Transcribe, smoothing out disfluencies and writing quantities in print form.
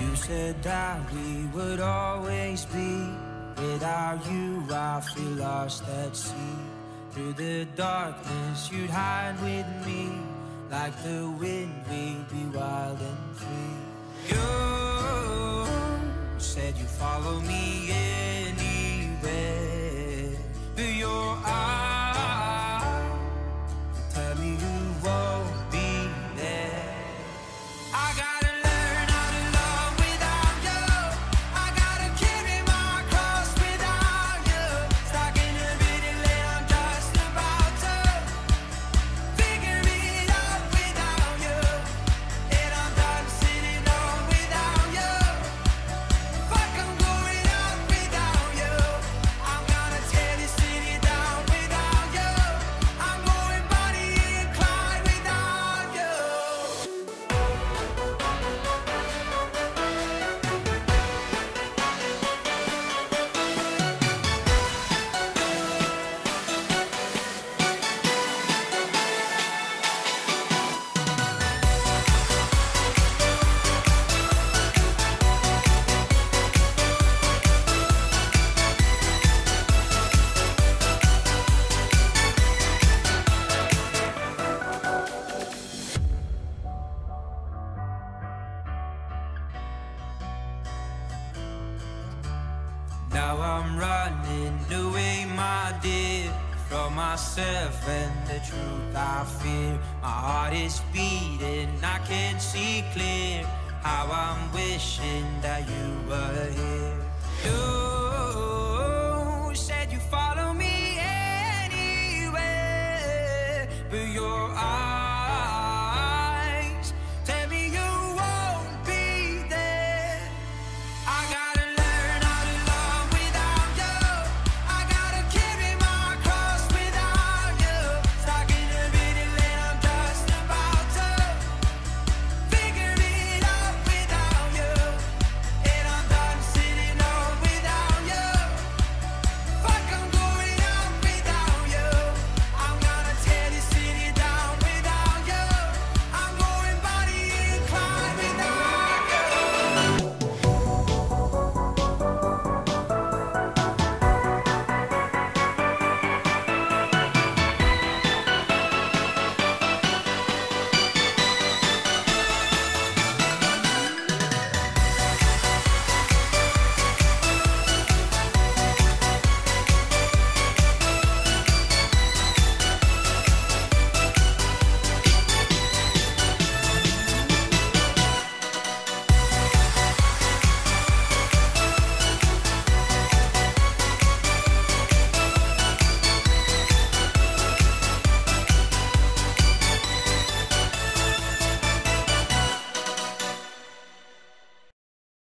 You said that we would always be. Without you, I feel lost at sea. Through the darkness, you'd hide with me. Like the wind, we'd be wild and free. You said you'd follow me anywhere. Through your eyes, tell me you won't be there. I gotta learn how to love without you. I gotta carry my cross without you. Stuck in a riddle, I'm just about to figure it out without you. And I'm done sitting on without you. Fuck, I'm going out without you. I'm gonna tear this city down without you. I'm going body inclined without you. Now I'm running away, my dear, from myself and the truth I fear. My heart is beating, I can't see clear. How I'm wishing that you were here. You said you'd follow me anywhere, but your eyes.